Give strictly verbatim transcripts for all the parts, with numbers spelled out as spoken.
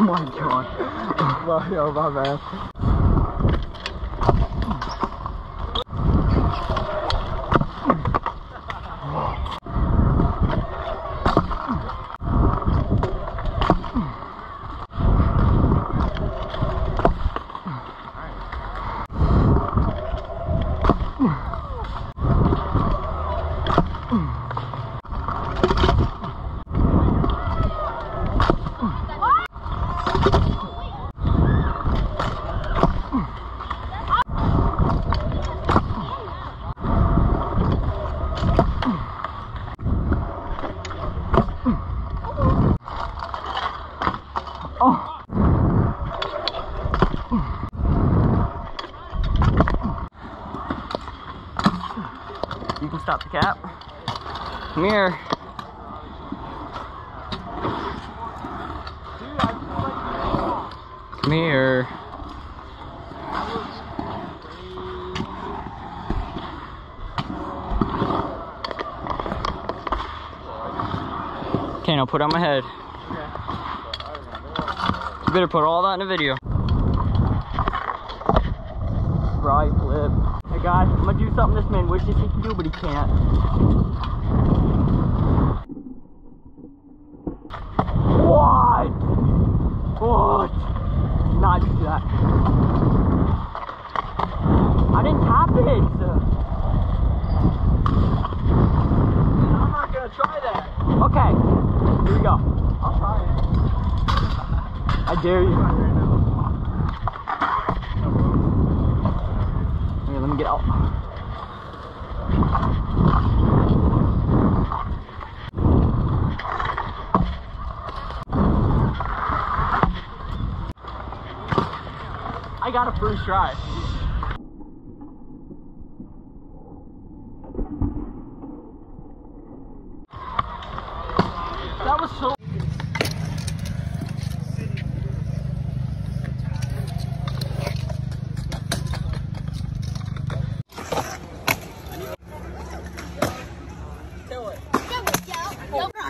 my god. My, oh my man. You can stop the cap. Come here. Come here. Okay, now put it on my head. You better put all that in a video. Right flip. Guys, I'm gonna do something this man wishes he can do, but he can't. What? What? Not do that. I didn't tap it. I'm not gonna try that. Okay. Here we go. I'll try it. I dare you. Get out. I got a first try. That was so.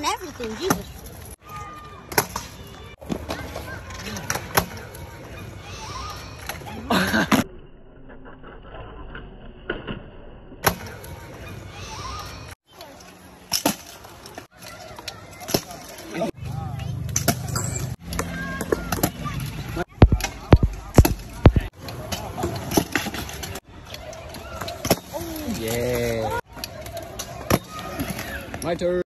Everything, Jesus. Yeah. My turn.